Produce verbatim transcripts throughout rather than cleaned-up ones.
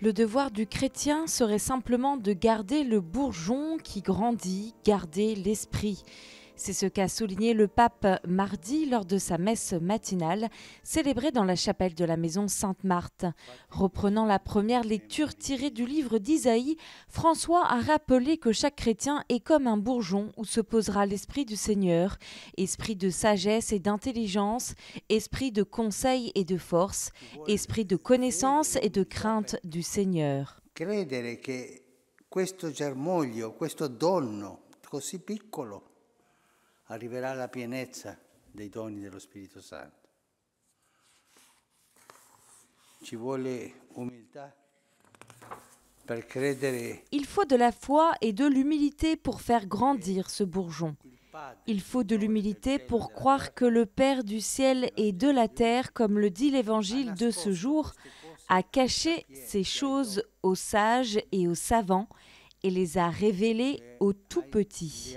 Le devoir du chrétien serait simplement de garder le bourgeon qui grandit, garder l'esprit. C'est ce qu'a souligné le pape mardi lors de sa messe matinale, célébrée dans la chapelle de la maison Sainte-Marthe. Reprenant la première lecture tirée du livre d'Isaïe, François a rappelé que chaque chrétien est comme un bourgeon où se posera l'esprit du Seigneur, esprit de sagesse et d'intelligence, esprit de conseil et de force, esprit de connaissance et de crainte du Seigneur. Credere che questo germoglio, questo dono così piccolo, arriverà la pienezza dei doni dello Spirito Santo. Ci vuole umiltà. Il faut de la foi et de l'humilité pour faire grandir ce bourgeon. Il faut de l'humilité pour croire que le Père du ciel et de la terre, comme le dit l'Évangile de ce jour, a caché ces choses aux sages et aux savants et les a révélées aux tout petits.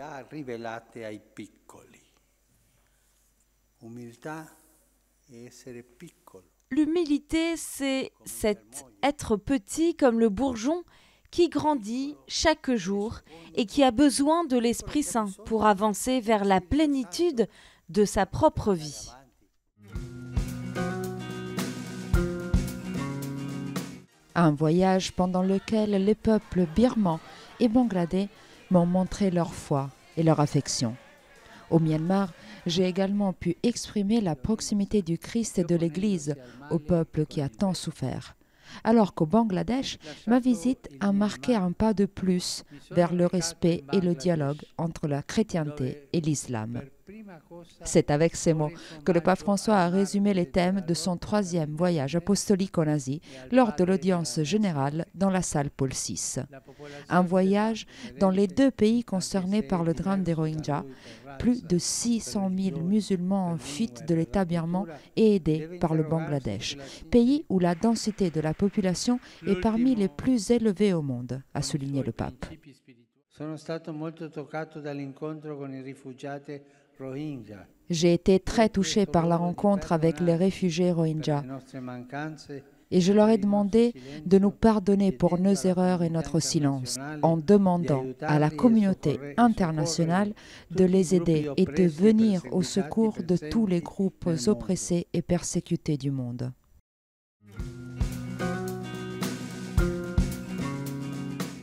L'humilité, c'est cet être petit comme le bourgeon qui grandit chaque jour et qui a besoin de l'Esprit Saint pour avancer vers la plénitude de sa propre vie. Un voyage pendant lequel les peuples birmans et bangladais m'ont montré leur foi et leur affection. Au Myanmar, j'ai également pu exprimer la proximité du Christ et de l'Église au peuple qui a tant souffert. Alors qu'au Bangladesh, ma visite a marqué un pas de plus vers le respect et le dialogue entre la chrétienté et l'islam. C'est avec ces mots que le pape François a résumé les thèmes de son troisième voyage apostolique en Asie lors de l'audience générale dans la salle Paul six. Un voyage dans les deux pays concernés par le drame des Rohingyas, plus de six cent mille musulmans en fuite de l'État birman et aidés par le Bangladesh, pays où la densité de la population est parmi les plus élevées au monde, a souligné le pape. J'ai été très touché par la rencontre avec les réfugiés Rohingyas et je leur ai demandé de nous pardonner pour nos erreurs et notre silence en demandant à la communauté internationale de les aider et de venir au secours de tous les groupes oppressés et persécutés du monde.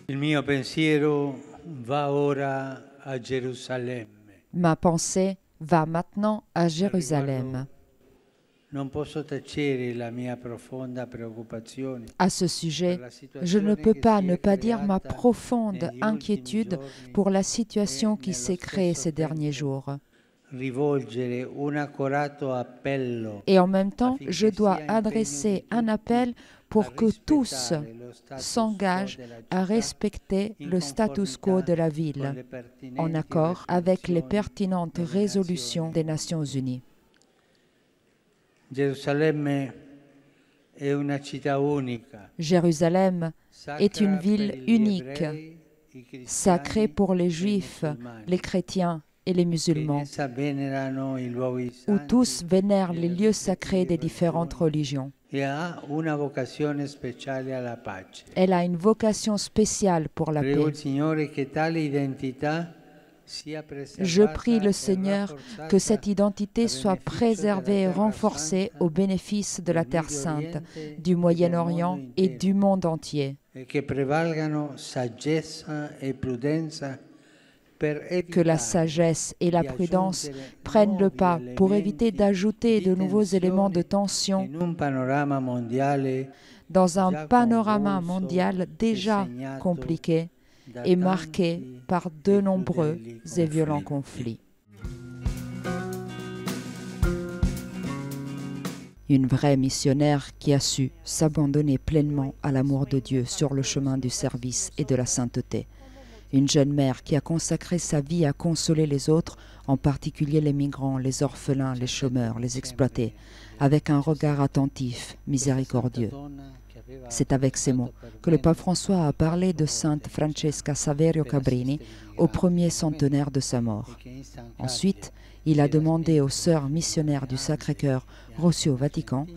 Il mio pensiero va ora a Jérusalem. Ma pensée va maintenant à Jérusalem. À ce sujet, je ne peux pas ne pas dire ma profonde inquiétude pour la situation qui s'est créée ces derniers jours. Et en même temps, je dois adresser un appel pour que tous s'engagent à respecter le status quo de la ville, en accord avec les pertinentes résolutions des Nations Unies. Jérusalem est une ville unique, sacrée pour les Juifs, les chrétiens et les musulmans, où tous vénèrent les lieux sacrés des différentes religions. Elle a une vocation spéciale pour la paix. Je prie le Seigneur que cette identité soit préservée et renforcée au bénéfice de la Terre Sainte, du Moyen-Orient et du monde entier. Que la sagesse et la prudence prennent le pas pour éviter d'ajouter de nouveaux éléments de tension dans un panorama mondial déjà compliqué et marqué par de nombreux et violents conflits. Une vraie missionnaire qui a su s'abandonner pleinement à l'amour de Dieu sur le chemin du service et de la sainteté. Une jeune mère qui a consacré sa vie à consoler les autres, en particulier les migrants, les orphelins, les chômeurs, les exploités, avec un regard attentif, miséricordieux. C'est avec ces mots que le pape François a parlé de Sainte Francesca Saverio Cabrini au premier centenaire de sa mort. Ensuite, il a demandé aux sœurs missionnaires du Sacré-Cœur reçues au Vatican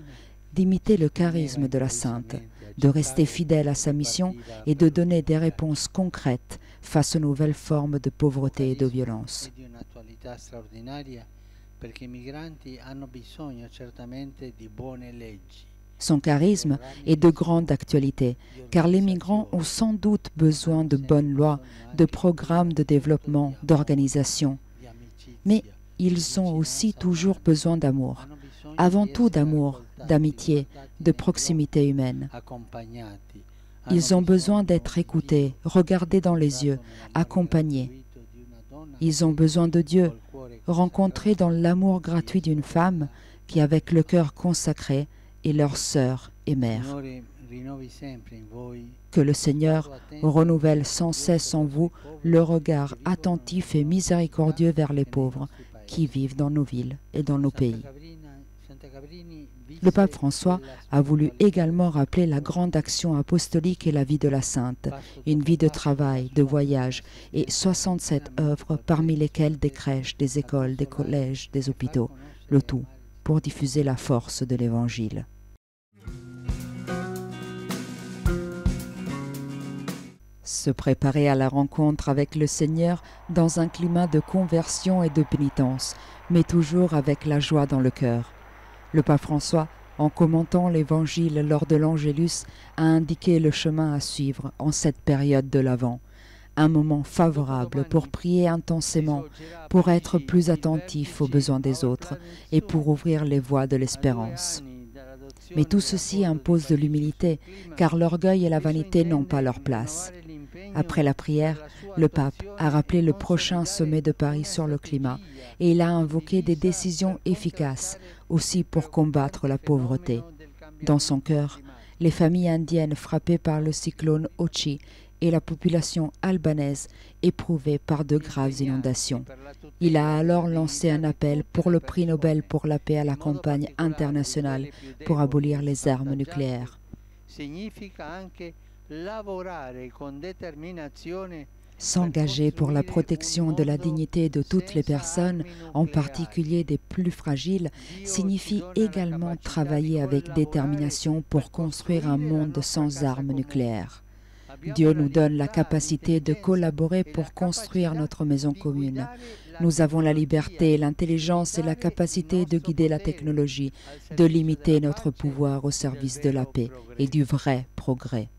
d'imiter le charisme de la Sainte, de rester fidèle à sa mission et de donner des réponses concrètes face aux nouvelles formes de pauvreté et de violence. Son charisme est de grande actualité, car les migrants ont sans doute besoin de bonnes lois, de programmes de développement, d'organisations. Mais ils ont aussi toujours besoin d'amour, avant tout d'amour, d'amitié, de proximité humaine. Ils ont besoin d'être écoutés, regardés dans les yeux, accompagnés. Ils ont besoin de Dieu, rencontrés dans l'amour gratuit d'une femme qui, avec le cœur consacré, et leurs sœurs et mères. Que le Seigneur renouvelle sans cesse en vous le regard attentif et miséricordieux vers les pauvres qui vivent dans nos villes et dans nos pays. Le pape François a voulu également rappeler la grande action apostolique et la vie de la Sainte, une vie de travail, de voyage et soixante-sept œuvres parmi lesquelles des crèches, des écoles, des collèges, des hôpitaux, le tout pour diffuser la force de l'Évangile. Se préparer à la rencontre avec le Seigneur dans un climat de conversion et de pénitence, mais toujours avec la joie dans le cœur. Le pape François, en commentant l'Évangile lors de l'Angélus, a indiqué le chemin à suivre en cette période de l'Avent. Un moment favorable pour prier intensément, pour être plus attentif aux besoins des autres et pour ouvrir les voies de l'espérance. Mais tout ceci impose de l'humilité, car l'orgueil et la vanité n'ont pas leur place. Après la prière, le pape a rappelé le prochain sommet de Paris sur le climat et il a invoqué des décisions efficaces aussi pour combattre la pauvreté. Dans son cœur, les familles indiennes frappées par le cyclone Ochi et la population albanaise éprouvée par de graves inondations. Il a alors lancé un appel pour le prix Nobel pour la paix à la campagne internationale pour abolir les armes nucléaires. S'engager pour la protection de la dignité de toutes les personnes, en particulier des plus fragiles, signifie également travailler avec détermination pour construire un monde sans armes nucléaires. Dieu nous donne la capacité de collaborer pour construire notre maison commune. Nous avons la liberté, l'intelligence et la capacité de guider la technologie, de limiter notre pouvoir au service de la paix et du vrai progrès.